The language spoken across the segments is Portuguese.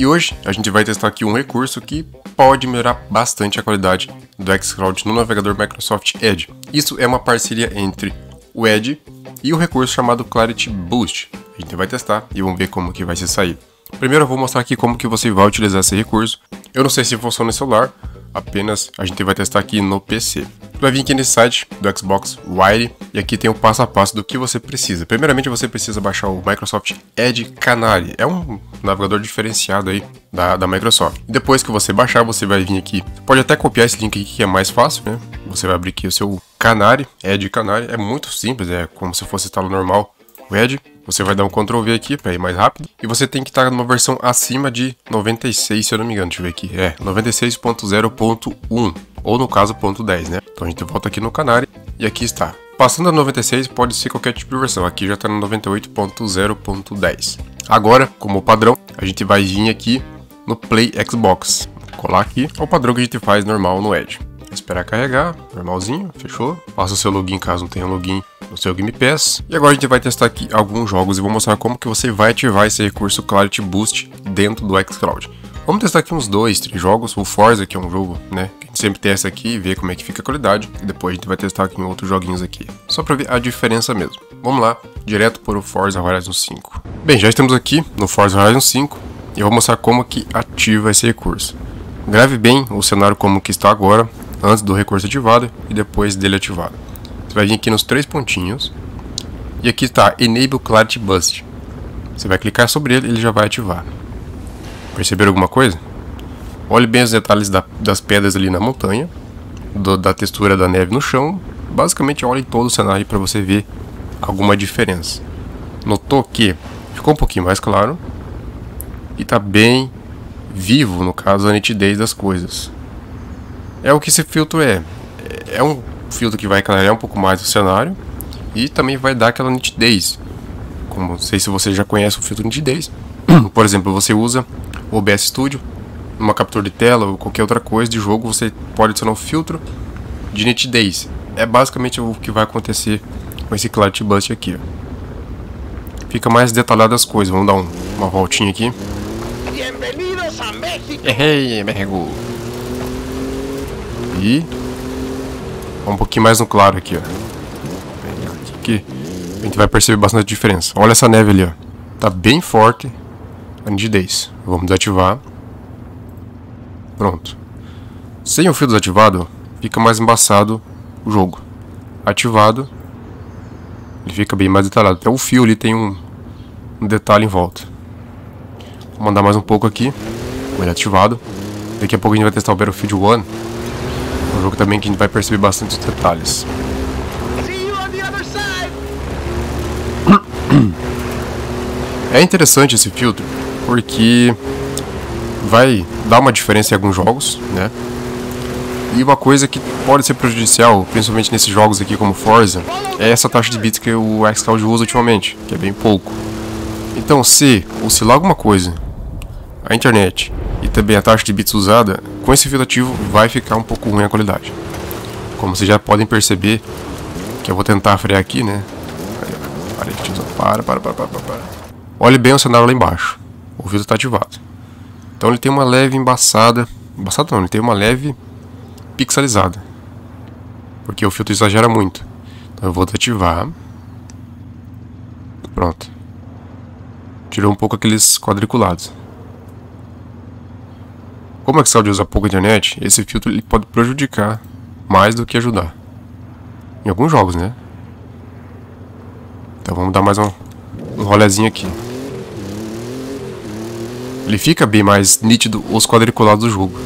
E hoje a gente vai testar aqui um recurso que pode melhorar bastante a qualidade do xCloud no navegador Microsoft Edge. Isso é uma parceria entre o Edge e o recurso chamado Clarity Boost. A gente vai testar e vamos ver como que vai se sair. Primeiro eu vou mostrar aqui como que você vai utilizar esse recurso. Eu não sei se funciona no celular, apenas a gente vai testar aqui no PC. Vai vir aqui nesse site do Xbox Wire e aqui tem o passo a passo do que você precisa. Primeiramente você precisa baixar o Microsoft Edge Canary, é um navegador diferenciado aí da Microsoft. Depois que você baixar, você vai vir aqui, pode até copiar esse link aqui que é mais fácil, né? Você vai abrir aqui o seu Canary, Edge Canary, é muito simples, é como se fosse instalar normal o Edge. Você vai dar um Ctrl V aqui para ir mais rápido. E você tem que estar numa versão acima de 96, se eu não me engano. Deixa eu ver aqui. É, 96.0.1. Ou no caso, .10, né? Então a gente volta aqui no Canary. E aqui está. Passando a 96, pode ser qualquer tipo de versão. Aqui já está no 98.0.10. Agora, como padrão, a gente vai vir aqui no Play Xbox. Colar aqui. É o padrão que a gente faz normal no Edge. Esperar carregar. Normalzinho. Fechou. Faça o seu login caso não tenha login no seu Game Pass. E agora a gente vai testar aqui alguns jogos e vou mostrar como que você vai ativar esse recurso Clarity Boost dentro do xCloud. Vamos testar aqui uns 2, 3 jogos. O Forza, que é um jogo, né, que a gente sempre testa aqui e vê como é que fica a qualidade. E depois a gente vai testar aqui em outros joguinhos aqui, só para ver a diferença mesmo. Vamos lá, direto para o Forza Horizon 5. Bem, já estamos aqui no Forza Horizon 5 e eu vou mostrar como que ativa esse recurso. Grave bem o cenário como que está agora, antes do recurso ativado e depois dele ativado. Você vai vir aqui nos 3 pontinhos e aqui está Enable Clarity Boost. Você vai clicar sobre ele e ele já vai ativar. Perceberam alguma coisa? Olhe bem os detalhes das pedras ali na montanha, da textura da neve no chão. Basicamente olhe todo o cenário para você ver alguma diferença. Notou que ficou um pouquinho mais claro e está bem vivo, no caso, a nitidez das coisas. É o que esse filtro é. É um filtro que vai clarear um pouco mais o cenário e também vai dar aquela nitidez. Como não sei se você já conhece o filtro de nitidez, por exemplo, você usa o OBS Studio, uma captura de tela ou qualquer outra coisa de jogo, você pode adicionar um filtro de nitidez. É basicamente o que vai acontecer com esse Clarity Boost aqui. Fica mais detalhado as coisas. Vamos dar uma voltinha aqui. Bem-vindos a México. Hey, México. E um pouquinho mais no claro aqui, ó. Aqui a gente vai perceber bastante diferença. Olha essa neve ali, ó. Tá bem forte a nitidez. Vamos desativar. Pronto. Sem o fio desativado, fica mais embaçado o jogo. Ativado, ele fica bem mais detalhado. Até o fio ali tem um detalhe em volta. Vou mandar mais um pouco aqui. Com ele ativado. Daqui a pouco a gente vai testar o Battlefield 1. Um jogo também que a gente vai perceber bastante os detalhes. É interessante esse filtro porque vai dar uma diferença em alguns jogos, né? E uma coisa que pode ser prejudicial, principalmente nesses jogos aqui como Forza, é essa taxa de bits que o xCloud usa ultimamente, que é bem pouco. Então se oscilar alguma coisa, a internet e também a taxa de bits usada, com esse filtro ativo vai ficar um pouco ruim a qualidade. Como vocês já podem perceber, que eu vou tentar frear aqui, né? Para. Olhe bem o cenário lá embaixo. O filtro está ativado. Então ele tem uma leve embaçada. Embaçada não, ele tem uma leve pixelizada. Porque o filtro exagera muito. Então eu vou desativar. Pronto. Tirou um pouco aqueles quadriculados. Como o xCloud usa pouca internet, esse filtro ele pode prejudicar mais do que ajudar. Em alguns jogos, né? Então vamos dar mais um rolezinho aqui. Ele fica bem mais nítido os quadriculados do jogo.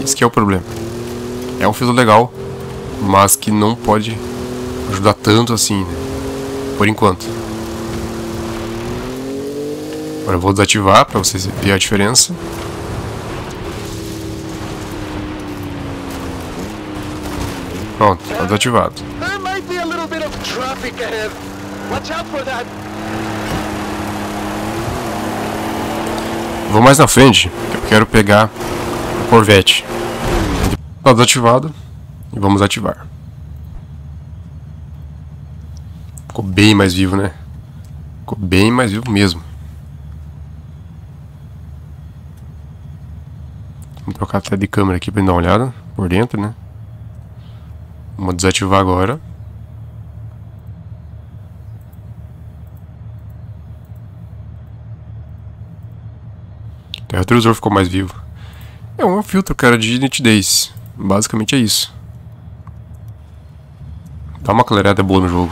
Esse que é o problema. É um filtro legal, mas que não pode ajudar tanto assim, né? Por enquanto. Agora eu vou desativar para vocês verem a diferença. Pronto, está desativado. Vou mais na frente, porque eu quero pegar o Corvette. Está desativado e vamos ativar. Ficou bem mais vivo, né? Ficou bem mais vivo mesmo. Vamos trocar até de câmera aqui pra gente dar uma olhada por dentro, né? Vamos desativar agora. O retrovisor ficou mais vivo. É um filtro, cara, de nitidez. Basicamente é isso. Dá uma clareada boa no jogo.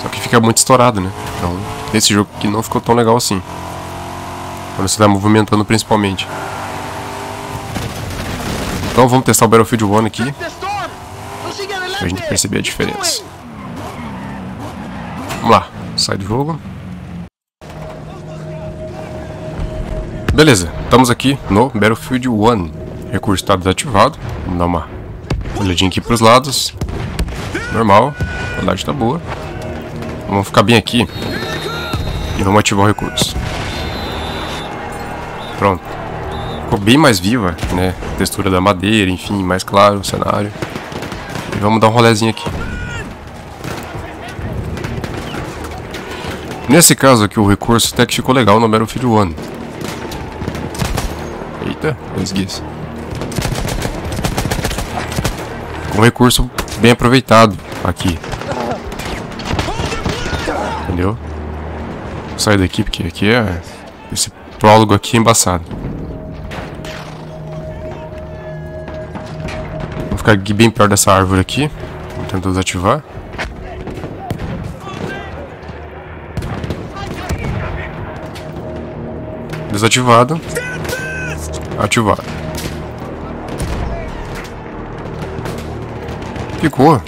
Só que fica muito estourado, né? Então, nesse jogo aqui não ficou tão legal assim. Quando você tá movimentando principalmente. Então vamos testar o Battlefield 1 aqui. Pra gente perceber a diferença. Vamos lá. Sai do jogo. Beleza, estamos aqui no Battlefield 1. Recurso está desativado. Vamos dar uma olhadinha aqui para os lados. Normal, a qualidade está boa. Vamos ficar bem aqui. E vamos ativar o recurso. Pronto. Ficou bem mais viva, né? A textura da madeira, enfim, mais claro o cenário. E vamos dar um rolezinho aqui. Nesse caso aqui, o recurso até que ficou legal no Battlefield 1. Eita, esguiço. Um recurso bem aproveitado aqui. Entendeu? Vou sair daqui porque aqui é... Esse prólogo aqui é embaçado. Vou ficar aqui bem perto dessa árvore aqui. Vou tentar desativar. Desativado. Ativado.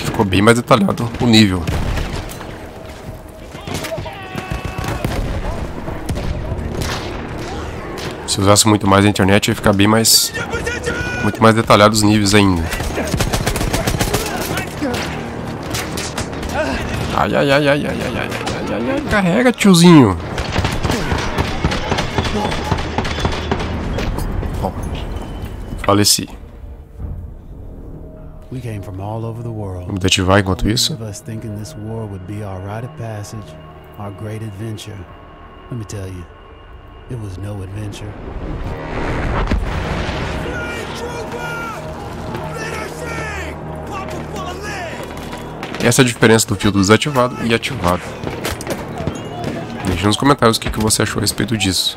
Ficou bem mais detalhado o nível. Se usasse muito mais a internet ia ficar bem mais, muito mais detalhado os níveis ainda. Ai, ai, ai, ai, ai, ai, ai, ai, ai. Carrega, tiozinho. Faleci. Vamos desativar enquanto isso. Essa é a diferença do filtro desativado e ativado. Deixe nos comentários o que você achou a respeito disso.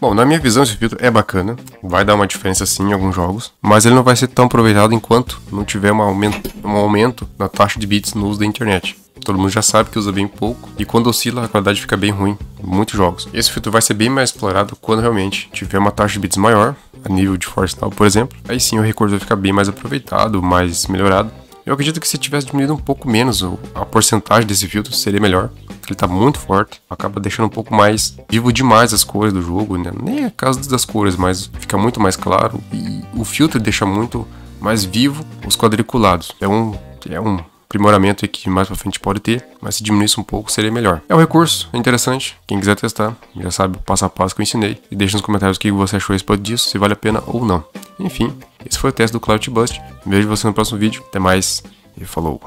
Bom, na minha visão esse filtro é bacana, vai dar uma diferença sim em alguns jogos, mas ele não vai ser tão aproveitado enquanto não tiver um aumento na taxa de bits no uso da internet. Todo mundo já sabe que usa bem pouco e quando oscila a qualidade fica bem ruim em muitos jogos. Esse filtro vai ser bem mais explorado quando realmente tiver uma taxa de bits maior, a nível de Forza Horizon, por exemplo, aí sim o recurso vai ficar bem mais aproveitado, mais melhorado. Eu acredito que se tivesse diminuído um pouco menos a porcentagem desse filtro seria melhor. Ele tá muito forte, acaba deixando um pouco mais vivo demais as cores do jogo, né? Nem é caso das cores, mas fica muito mais claro e o filtro deixa muito mais vivo os quadriculados. É um aprimoramento que mais pra frente pode ter, mas se diminuísse um pouco seria melhor. É um recurso, é interessante. Quem quiser testar, já sabe o passo a passo que eu ensinei. E deixa nos comentários o que você achou a respeito disso, se vale a pena ou não. Enfim, esse foi o teste do Clarity Boost. Vejo você no próximo vídeo. Até mais e falou!